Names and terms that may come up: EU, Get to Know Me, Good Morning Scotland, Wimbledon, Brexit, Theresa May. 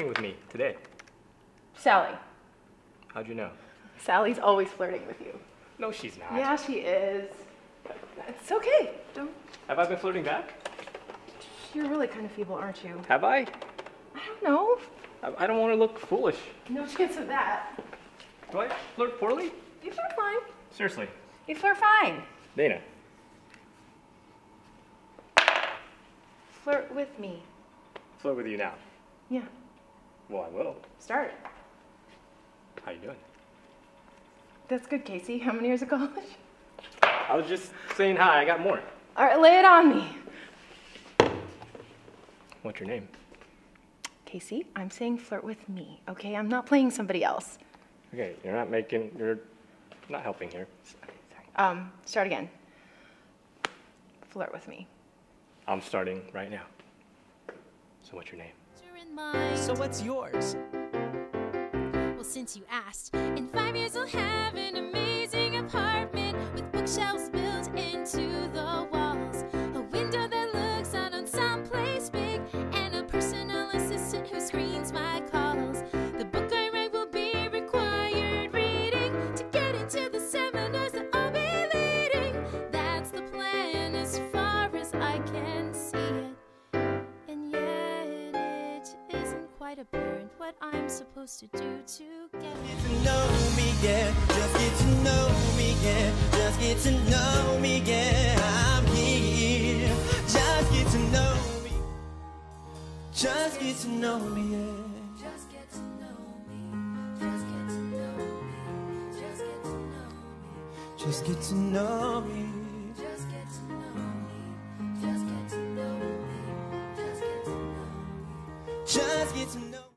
flirting with me today? Sally. How'd you know? Sally's always flirting with you. No, she's not. Yeah, she is. It's okay. Don't... Have I been flirting back? You're really kind of feeble, aren't you? Have I? I don't know. I don't want to look foolish. No chance of that. Do I flirt poorly? You flirt fine. Seriously? You flirt fine. Dana. Flirt with me. Flirt with you now? Yeah. Well, I will. Start. How you doing? That's good, Casey. How many years of college? I was just saying hi. I got more. All right, lay it on me. What's your name? Casey, I'm saying flirt with me, okay? I'm not playing somebody else. Okay, you're not helping here. Sorry. Start again. Flirt with me. I'm starting right now. So what's your name? So what's yours? Well, since you asked, in 5 years I'll have an amazing apartment with bookshelves built into the walls, a window that looks out on someplace big, and a personal assistant who screens my calls. The book I write will be required reading to get into the seminars that I'll be leading. That's the plan as far as I can see it, and yet it isn't quite apparent what I'm supposed to do to get to know me, yeah. Just get to know me, yeah. Just get to know me, yeah. I'm here. Just get to know me. Just get to know me, yeah. Just get to know me. Just get to know me. Just get to know me. Just get to know me.